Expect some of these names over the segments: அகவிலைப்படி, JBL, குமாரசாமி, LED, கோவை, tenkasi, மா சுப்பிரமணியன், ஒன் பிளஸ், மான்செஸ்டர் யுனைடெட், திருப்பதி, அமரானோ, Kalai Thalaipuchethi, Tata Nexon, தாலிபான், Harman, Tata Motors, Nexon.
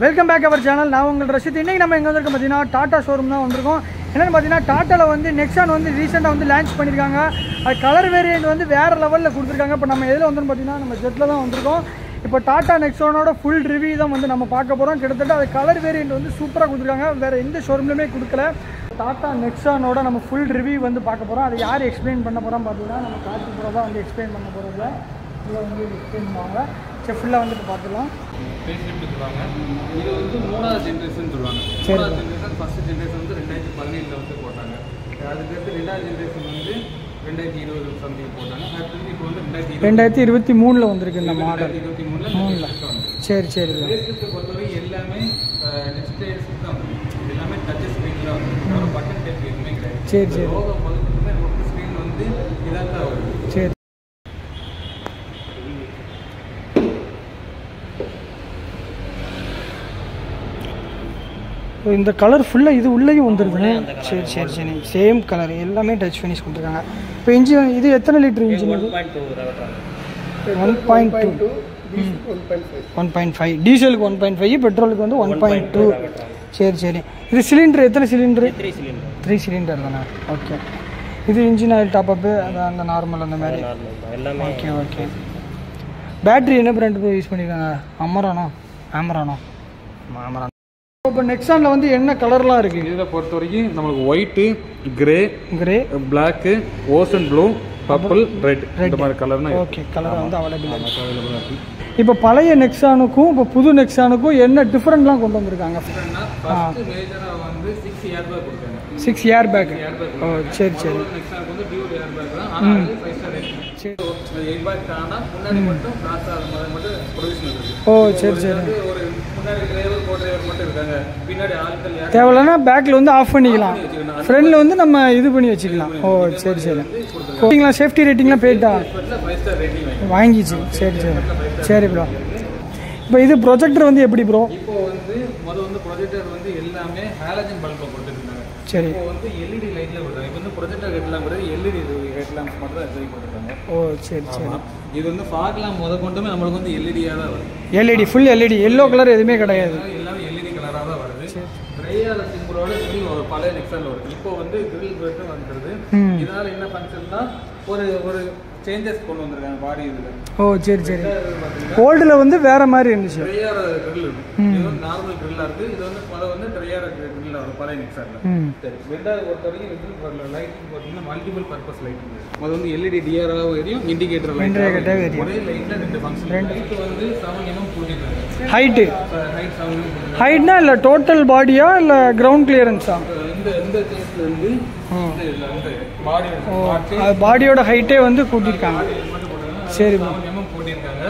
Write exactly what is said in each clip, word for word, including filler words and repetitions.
Welcome back to our channel. Now, we are going to Tata showroom. Tata வந்து Nexon வந்து recent வந்து launch பண்ணிருக்காங்க. அது colour variant வந்து வேற லெவல்ல கொடுத்திருக்காங்க. இப்போ நம்ம எதில வந்தோம் பாத்தீங்கன்னா நம்ம ஜெட்ல தான் வந்திருக்கோம். இப்போ Tata Nexonோட full review தான் வந்து நம்ம பார்க்க போறோம். கிட்டத்தட்ட அது கலர் வேரியன்ட் வந்து சூப்பரா கொடுத்திருக்காங்க. வேற எந்த ஷோரூம்லயே கொடுக்கல. Tata Nexonோட நம்ம full review வந்து பார்க்க போறோம். அது யார் explain பண்ண போறாங்க பாத்தீங்கன்னா நம்ம கார்த்திக் ப்ரோ தான் வந்து explain பண்ண போறாங்க. இது வந்து explain பண்ணுவாங்க. செஃப் ஃபுல்லா வந்து பார்க்கலாம். பேசிட்டு சொல்றாங்க. இது வந்து மூணாவது ஜெனரேஷன் சொல்றாங்க. மூணாவது ஜெனரேஷன் ஃபர்ஸ்ட் ஜெனரேஷன் வந்து twenty seventeen ல வந்து போட்டாங்க. அதுக்கு அடுத்து ரெண்டாவது ஜெனரேஷன் வந்து twenty twenty சம்திங் போட்டாங்க. அதுக்கு இப்போ வந்து twenty twenty-three ல வந்திருக்கு இந்த மாடல். twenty twenty-three ல. சரி சரி. இதுக்கு பொறுத்தவரை எல்லாமே நெக்ஸ்ட் ஸ்டேஜ் தான். எல்லாமே டச் ஸ்கிரீன்ல ஒரு பட்டன் டைப் எதுமே கிடையாது. சரி சரி. லோகோ பொறுத்தவரை மொத்த ஸ்கிரீன் வந்து இதாதான் வரும். சரி. இந்த கலர் ஃபுல்லாக இது உள்ளேயும் வந்துருக்குண்ணே. சரி சரி சரி சேம் கலர் எல்லாமே டச் ஃபினிஷ் கொடுத்துருக்காங்க. இப்போ இன்ஜின் இது எத்தனை litre engine? One point two one point five டீசலுக்கு ஒன் பாயிண்ட் ஃபைவ் பெட்ரோலுக்கு வந்து ஒன் பாயிண்ட் டூ சரி சரி. இது சிலிண்டர் எத்தனை cylinder? Three cylinder three cylinder தானே. ஓகே. இது இன்ஜின் ஆயில் டாப் அப்பு அது அந்த நார்மல் அந்த மாதிரி எல்லாமே. Okay okay. பேட்ரி என்ன பிராண்ட் யூஸ் பண்ணியிருக்காங்க? அமரானோ ஆமரானோ ஆமரானோ. இப்போ நெக்ஸான்ல வந்து என்ன கலர்லாம் இருக்கு? இத பொறுத்த வரைக்கும் நமக்கு white, grey, grey, Black, ocean blue, purple, red இந்த மாதிரி கலர்னா இருக்கு. ஓகே கலர் வந்து அவேலபிள் இருக்கு. இப்போ பழைய நெக்ஸானுக்கும் இப்போ புது நெக்ஸானுக்கும் என்ன டிஃபரன்ட்லாம் கொண்டு வந்திருக்காங்க? ஃபர்ஸ்ட் மேஜரா வந்து six ஏர் பேக் கொடுத்தாங்க. six airbag. ஓ சரி சரி. நெக்ஸானுக்கு வந்து டியூல் ஏர் பேக் தான். ஆனா அது five star ரேட்டிங். சரி. ஏர் பேக் தானா முன்னாடி மட்டும் கிராஸ் ஆற மாதிரி மட்டும் ப்ரொவிஷனல் இருக்கு. ஓ சரி சரி. ஒரு முன்னாடி டிரைவர் கோட்ரைவர் மட்டும் இருக்காங்க. பின்னாடி ஆட்கள் யார் தேவலனா பேக்ல வந்து ஆஃப் பண்ணிக்கலாம். ஃப்ரண்ட்ல வந்து நம்ம இது பண்ணி வச்சுக்கலாம். ஓ சரி சரி. கோட்டிங்ல சேஃப்டி ரேட்டிங்லாம் பேட்டா five star ரேட்டிங் வாங்கிச்சு. சரி சரி. சரி bro. இப்போ இது ப்ரொஜெக்டர் வந்து எப்படி bro? இப்போ வந்து மொத வந்து ப்ரொஜெக்டர் வந்து எல்லாமே ஹாலஜன் பல்ப போட்டுட்டாங்க. சரி. இப்போ வந்து L E D லைட்ல போடுறாங்க. இப்போ வந்து ப்ரொஜெக்டர் ஹெட்லாம் கூட L E D ஹெட்லாம்ஸ் மட்டும் தான் சரி போட்டுட்டாங்க. ஓ சரி சரி. இது வந்து ஃபாக் லாம் மொத கொண்டுமே நமக்கு வந்து L E D ஆ தான் வருது. L E D full L E D yellow colour எதுமே கிடையாது. எல்லாமே L E D கலரா தான் வருது. ட்ரையர் சிம்பளோட ஒரு பழைய நெக்ஸான்ல வருது. இப்போ வந்து கிரில் பிரேக் வந்துருது. இதனால என்ன ஃபங்க்ஷன்னா ஒரு ஒரு சேஞ்சஸ் கொண்டு வந்திருக்காங்க பாடி இதுல. ஓ சரி சரி. கோல்ட்ல வந்து வேற மாதிரி இருந்துச்சு. ட்ரையர் கிரில் இது நார்மல் கிரில்லா இருக்கு. இது வந்து பல வந்து ட்ரையர் கிரில்ல ஒரு பழைய நெக்ஸான்ல. சரி. ரெண்டாவது ஒரு தடவை கிரில் பர்ல லைட்டிங் போடுறீங்க மல்டிபிள் பர்பஸ் லைட்டிங். அது வந்து L E D D R ஆ ஏரியும் இன்டிகேட்டர் லைட். இன்டிகேட்டர் ஏரியும். ஒரே லைட்ல ரெண்டு ஃபங்க்ஷன். ரெண்டுக்கு வந்து seven millimeter போடுறாங்க. Height height seven millimeter. ஹைட்னா இல்ல டோட்டல் பாடியா இல்ல கிரவுண்ட் கிளியரன்ஸா? இந்த இந்த கேஸ்ல வந்து பாடியோட ஹைட்டே வந்து கூட்டியிருக்காங்க. சரி போட்டிருக்காங்க.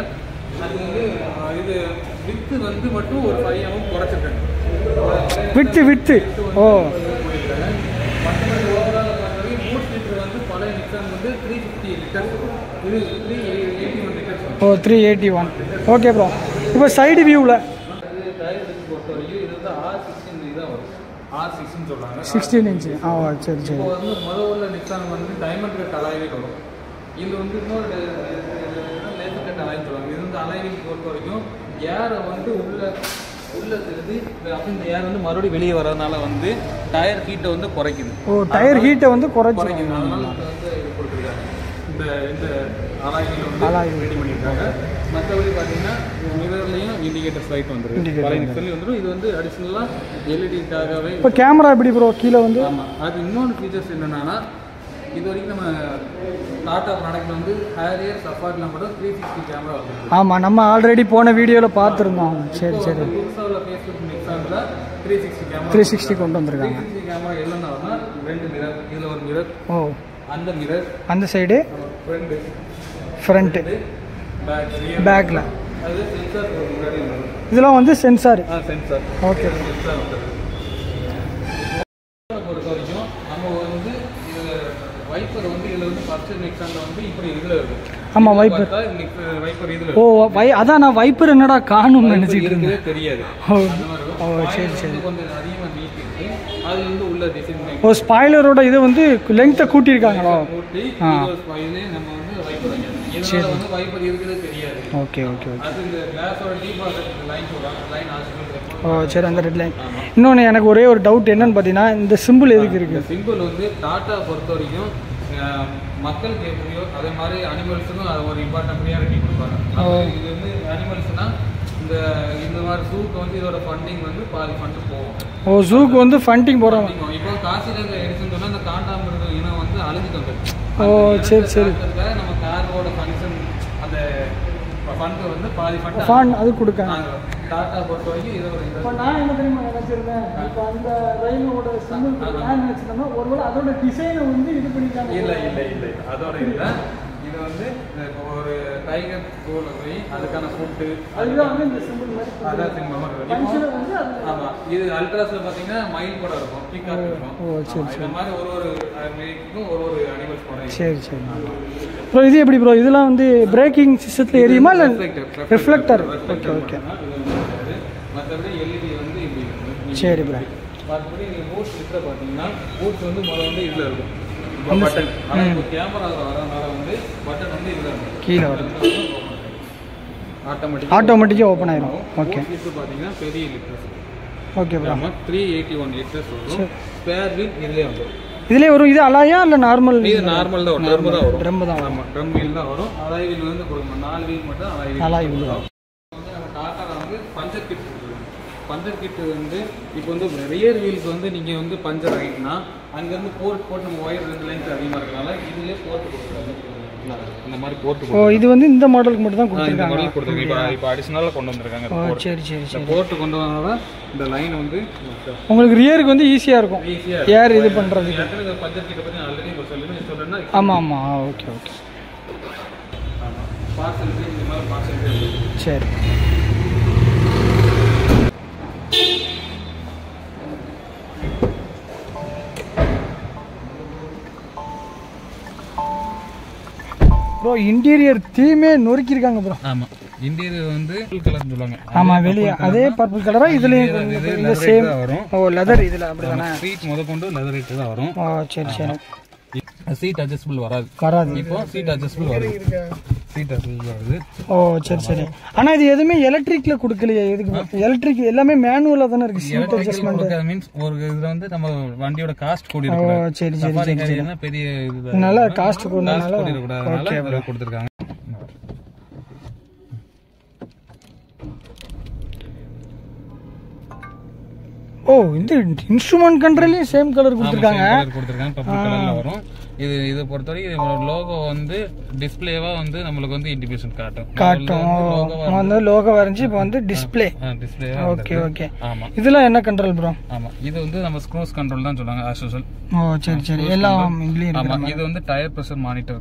வித்து வித்து O O three eighty one okay bro. இப்போ சைடு வியூவில் R sixteen சொல்றாங்க. sixteen inch. ஆ சரி சரி. இப்போ வந்து மொதல்ல நிக்ஸான் வந்து டைமண்ட் கட் அலாய்வே வரும். இது வந்து இன்னொரு லேசர் கட் அலாய் சொல்றாங்க. இது வந்து அலாய்விங் போறது வரைக்கும் ஏர் வந்து உள்ள உள்ள இருந்து அப்படி இந்த ஏர் வந்து மறுபடியும் வெளியே வரதுனால வந்து டயர் ஹீட்டை வந்து குறைக்குது. ஓ டயர் ஹீட்டை வந்து குறைக்குது. அதனால வந்து இது கொடுத்துருக்காங்க. இந்த இந்த அலாய்விங் வந்து அலாய் ரெடி பண்ணிருக்காங்க. மற்றபடி பார்த்தீங்கன்னா மிரர்லையும் இண்டிகேட்டர் லைட் வந்துடும். பழைய நிக்ஸன்ல வந்துடும். இது வந்து அடிஷனலா எல்இடிக்காகவே. இப்போ கேமரா எப்படி ப்ரோ கீழே வந்து? ஆமாம். அது இன்னொரு ஃபீச்சர்ஸ் என்னன்னா இது வரைக்கும் நம்ம டாடா ப்ராடக்ட் வந்து ஹேரியர் சஃபாரிலாம் கூட த்ரீ சிக்ஸ்டி கேமரா வந்துடும். ஆமாம் நம்ம ஆல்ரெடி போன வீடியோவில் பார்த்துருந்தோம். சரி சரி. புதுசாவில் ஃபேஸ்புக் நிக்ஸான்ல three sixty camera three sixty கொண்டு வந்துருக்காங்க. த்ரீ சிக்ஸ்டி கேமரா எல்லாமே வரணும். ரெண்டு மிரர் இதில் ஒரு மிரர். ஓ அந்த மிரர் அந்த சைடு ஃப்ரண்ட் ஃப்ரண்ட் பேக்ல அது சென்சார் முன்னாடி இருக்கு. இதெல்லாம் வந்து சென்சார். ஆ சென்சார். ஓகே சென்சார் வந்துருக்கு. ஒரு கொஞ்சம் நம்ம வந்து இதுல வைப்பர் வந்து இதுல வந்து ஃபர்ஸ்ட் நெக்ஸான்ல வந்து இப்படி இதுல இருக்கு. ஆமா வைப்பர் வைப்பர் இதுல. ஓ அதான் நான் வைப்பர் என்னடா காணும் நினைச்சிட்டு இருந்தேன். தெரியாது. ஓ சரி சரி. கொஞ்சம் அதிகமா நீட்டிருக்கு. அது வந்து உள்ள டிசைன். ஓ ஸ்பாயிலரோட இது வந்து லெங்க்த் கூட்டி இருக்காங்களா? கூட்டி இது ஸ்பாயிலே நம்ம வந்து wiper Okay, okay, okay. Oh, sure, and the red line. No, I have a doubt. The symbol is the symbol is the Tata Portorium, Makal Caprio, Adamari animals are important priority. Animals the zoo funding oh, zoo funding funding oh, check, check. Fund, I could come. The tiger goal away, other kind of food. I don't mean the simple other thing. Ultra Sabatina, mind for a pick up. Oh, change. I make no over animals for a change. So, is it the braking system? Reflector. Okay, okay. Cherry black. But the button. Automatic. Automatic open. Okay. Okay, brother. three eighty-one liters. Spare wheel is there. Is this normal? This is normal. Drum. Drum wheel. Alloy wheel. Alloy wheel. Puncher kit is rear wheels வந்து நீங்க வந்து puncture ஆயிடுனா அங்க இருந்து board போட்டு wire ரெண்டு lines அதிகமா இருக்கனால இதுலயே போர்ட் கொடுத்துருக்காங்க இந்த மாதிரி போர்ட் கொடுத்து ஓ இது வந்து இந்த மாடலுக்கு மட்டும் தான் கொடுத்திருக்காங்க இந்த மாடல் கொடுத்திருக்காங்க இப்போ இப்போ அடிஷனலா கொண்டு வந்திருக்காங்க போர்ட் சரி சரி இந்த போர்ட் கொண்டு வந்தா இந்த லைன் வந்து உங்களுக்கு ரியருக்கு வந்து ஈஸியா இருக்கும் ஏர் இது பண்றதுக்கு இந்த பஞ்சர் கிட்ட பத்தி ஆல்ரெடி சொல்லிருந்தேன் சொல்றேன்னா ஆமா ஆமா ஓகே ஓகே ஆமா பார்சல் இந்த மாதிரி பார்சல் சரி bro interior theme e norikiranga bro ama interior vandu purple color solanga ama veliya adhe purple color ah idile the same oh leather idile appadana seat modakondu leather itta da varum ah seri seri seat adjustable varadu varadu ipo seat adjustable varudhu seat adjustable varudhu oh seri seri ana idu edume electric la kudukaliya edukku electric ellame manual la thana irukku seat adjustment means or idula vandu nama vandiyoda cost kodi irukku oh seri seri enna periya idu nalla cost kodunala okay bro kuduthirukanga oh indha instrument control la same color kuduthirukanga kuduthirukanga purple color la varum. This is the logo on the display. On the indication carton. Carton. On the logo on the display. Display. Okay, okay. This is the control, bro. This is the cruise control. As usual. Oh, okay. This is the tire pressure monitor.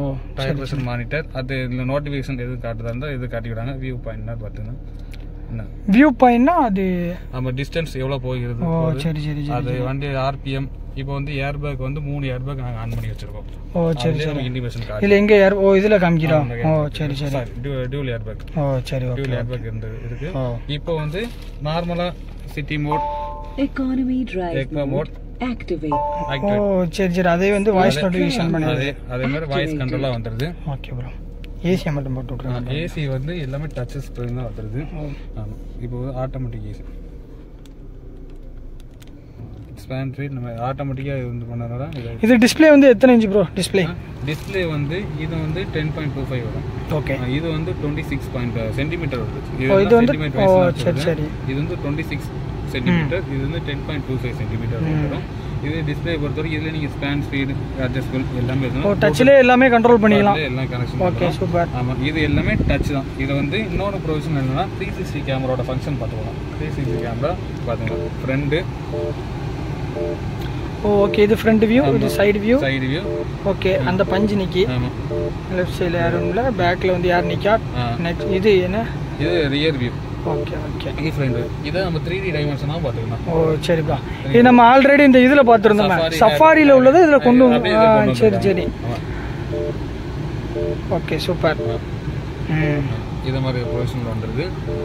Oh, tire pressure monitor. The notification is the viewpoint. Viewpoint is distance. Oh, okay. R P M. இப்போ வந்து airbag வந்து மூணு airbag நான் on பண்ணி வச்சிருக்கோம். ஓ சரி சரி. Indication card. இல்ல எங்க ஏர் ஓ இதுல காமிக்கிறோம். ஓ சரி சரி. Tool airbag. ஓ சரி ஓகே. டூல் ஏர்பேக் இருக்கு. இப்போ வந்து நார்மலா city mode, economy drive, eco mode activate. ஓ சரி சரி. அதே வந்து வாய்ஸ் நோட்டிஃபிகேஷன் பண்ணுது. அதே மாதிரி வாய்ஸ் கண்ட்ரோலா வந்துருது. Okay bro. ஏசி மட்டும் போட்டு விட்டுறாங்க. ஏசி வந்து எல்லாமே டச் ஸ்க்ரீன் தான் வந்துருது. ஆமா. இப்போ ஆட்டோமேட்டிக் ஏசி. Span feed நம்ம ஆட்டோமேட்டிக்கா வந்து பண்ணறனால இது டிஸ்ப்ளே வந்து எத்தனை இன்ச் bro டிஸ்ப்ளே டிஸ்ப்ளே வந்து இது வந்து ten point two five வரும் ஓகே இது வந்து twenty-six செமீ வருது இது வந்து சரி சரி இது வந்து twenty-six செமீ இது வந்து ten point two five செமீ வரும் இது டிஸ்ப்ளே பொறுத்தவரை இதுல நீங்க ஸ்பான் ஸ்பீட் அட்ஜஸ்டபிள் எல்லாமே இருக்கு. ஓ டச்ல எல்லாமே கண்ட்ரோல் பண்ணிடலாம். எல்லாம் கனெக்ஷன். Okay super. ஆமா இது எல்லாமே டச் தான். இது வந்து இன்னொரு ப்ரொவிஷன் என்னன்னா three sixty கேமராவோட ஃபங்க்ஷன் பாத்துக்கலாம். three sixty கேமரா பாத்துக்கலாம். Front oh okay the front view um, the side view side view okay um, and the punch nikki um, left side la yarum la back la und yar nikka next idu ena idu rear view okay okay ee front idu nam three D dimension ah paathukalam oh seri bro idu nam already inda idula paathirundom safari la ulladhu idula kondu seri seri okay super idu mari position la undirudhu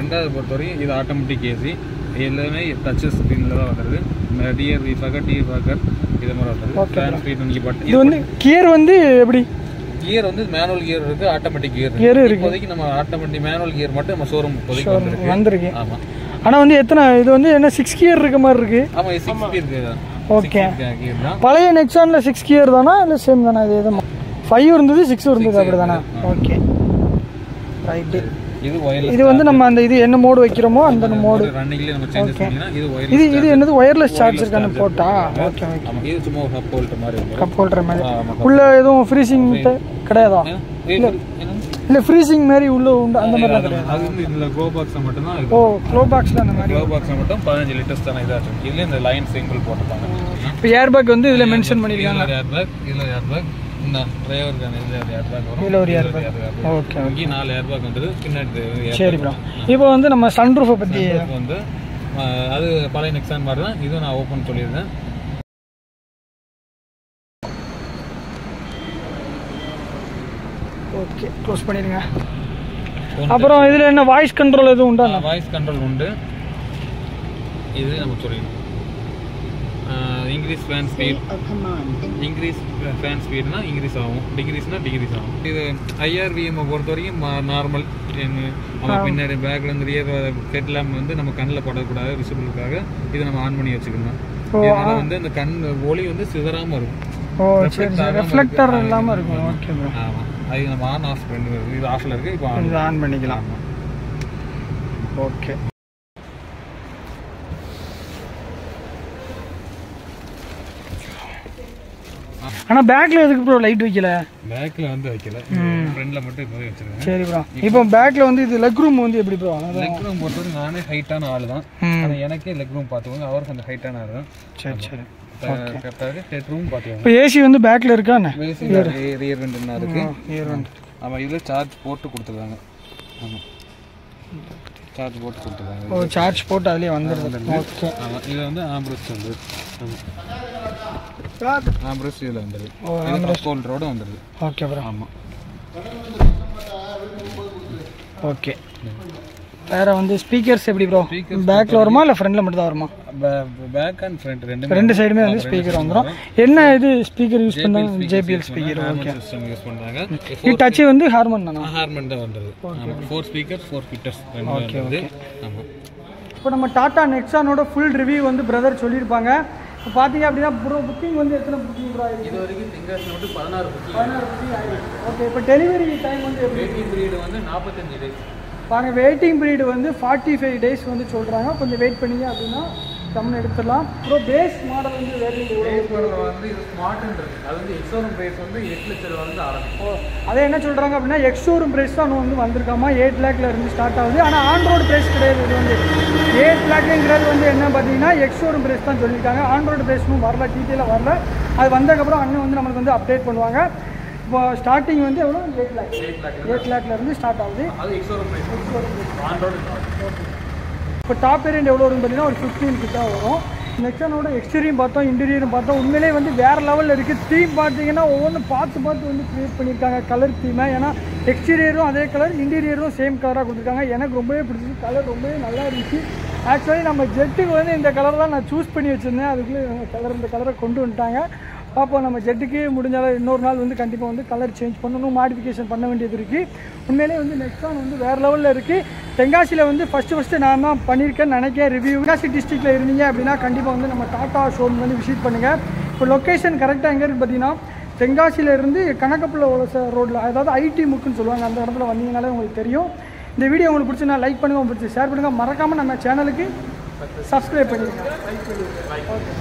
rendav porthori idu automatic A C எல்லாமே touch ஸ்கிரீன்ல தான் வருது. நிறைய ரீஃபகர் tea Fakhar இத மாதிரி வருது. Fan speed உங்களுக்கு but இது வந்து கியர் வந்து எப்படி gear on this manual gear is automatic gear. Gear automatic manual gear is six gear. Okay. Palaya Nexon is six gear or same? five six okay. Right. This is the mode this is wireless charger. This is more cup holder. Cup holder. Freezing. No, freezing Mary Ullo and the glow box. Oh, glow box. Glow box. The line single portal. Airbag on the mention money. Airbag, airbag. No, driver airbag. Okay. Okay. Airbag. Okay. Okay. Okay. Okay, close பண்ணிடுங்க. அப்புறம் இதுல என்ன voice control எதுவும் உண்டா? Voice control உண்டு. இது நம்ம சொல்றோம். Increase fan speed. Increase fan ஸ்பீட்னா இன்கிரீஸ் ஆகும். டிகிரீஸ்னா டிகிரீஸ் ஆகும். இது I R V M பொறுத்தவரைக்கும் நார்மல் நம்ம பின்னாடி பேக்ல இருந்து ரியர் ஹெட் லாம்ப் வந்து நம்ம கண்ணல பட கூடாது விசிபிளுக்காக இது நம்ம ஆன் பண்ணி வச்சிருக்கோம். இதனால வந்து அந்த கண் ஒளி வந்து சிதறாம இருக்கும். ஓ சரி ரிஃப்ளெக்டர் இல்லாம இருக்கும். Okay bro. ஆமா. I am on off. This off. This on. Okay. Ana back la edukku bro light vekkala back la vandu vekkala front la mattum edukku vechirukken seri bro ipo back la vandu idu leg room vandu eppadi bro leg room poradhu naane height ana aalu dhaan ana enakke leg room paathukonga avarku and height ana irukku seri seri correct ah idu room paathukonga ipo A C vandu back la irukka ana rear wind na irukku rear wind ama idhula charge port kuduthiranga ama charge port kuduthiranga oh charge port adile vandirudhu okay ama idu vandu armrest vandu Sir, I am Brazil. Oh, I am Brazil. Okay, Brahma. Okay. There are on the speakers, bro. Back or more, front back and front. Front side me on the speaker on the. Enna idu speaker use panna J B L speaker. Okay. System use pannaanga. Ee touch vandu Harman dana. Harman da vandrathu. Four speakers, four fitters. Okay, okay. Amma. Ipo nama Tata Nexon oda full review vandu brother sollirpaanga. If you look at the booking, how much is the booking? This is sixteen. Okay, delivery time is waiting period forty-five days. The waiting period is forty-five days. Wait for the base model is very low. Base model is smart and the ex-showroom price is eight lakh. The ex-showroom price is eight lakh. And on-road price is eight lakh is ex-showroom price. On-road price is update. Starting eight lakh. eight lakh start. Ex-showroom price. On-road top variant is fifteen. Next one is exterior and interior. The theme is color theme. Exterior is color, interior is same color. Actually, we choose the color of the jet. We choose the color of the jet. We change the color change the modification. Next one is level. The first first review. District, the location correct. Tengasi lerindi Kanakapula road la adha I T mukku solluvaanga andha edathula vandinganale ungalku theriyum indha video ungalku pidichina like pannunga share pannunga marakama nama channel ku subscribe pannunga.